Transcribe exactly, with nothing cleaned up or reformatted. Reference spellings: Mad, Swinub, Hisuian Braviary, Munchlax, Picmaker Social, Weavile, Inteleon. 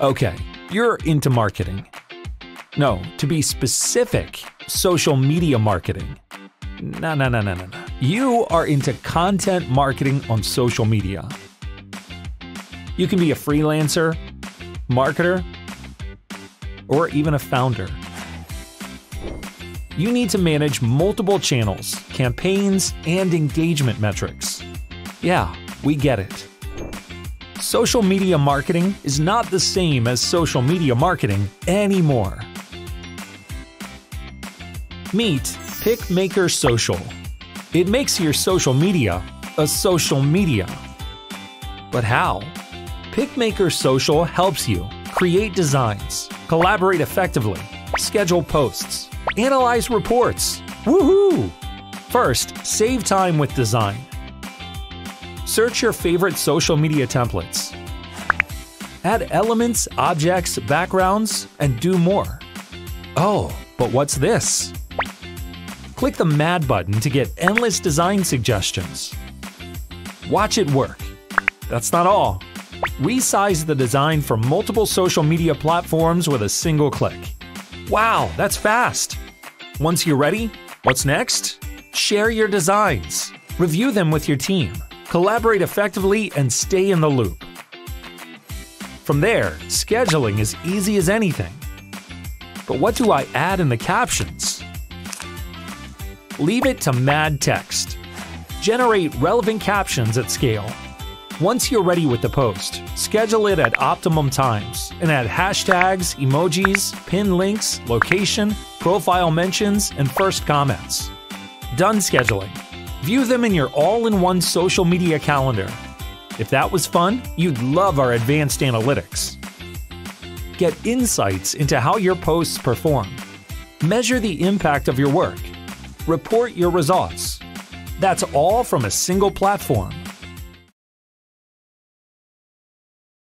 Okay, you're into marketing. No, to be specific, social media marketing. No, no, no, no, no, no. You are into content marketing on social media. You can be a freelancer, marketer, or even a founder. You need to manage multiple channels, campaigns, and engagement metrics. Yeah, we get it. Social media marketing is not the same as social media marketing anymore. Meet Picmaker Social. It makes your social media a social media. But how? Picmaker Social helps you create designs, collaborate effectively, schedule posts, analyze reports. Woohoo! First, save time with design. Search your favorite social media templates. Add elements, objects, backgrounds, and do more. Oh, but what's this? Click the Mad button to get endless design suggestions. Watch it work. That's not all. Resize the design for multiple social media platforms with a single click. Wow, that's fast! Once you're ready, what's next? Share your designs. Review them with your team. Collaborate effectively and stay in the loop. From there, scheduling is easy as anything. But what do I add in the captions? Leave it to Mad text. Generate relevant captions at scale. Once you're ready with the post, schedule it at optimum times and add hashtags, emojis, pin links, location, profile mentions, and first comments. Done scheduling. View them in your all-in-one social media calendar. If that was fun, you'd love our advanced analytics. Get insights into how your posts perform. Measure the impact of your work. Report your results. That's all from a single platform.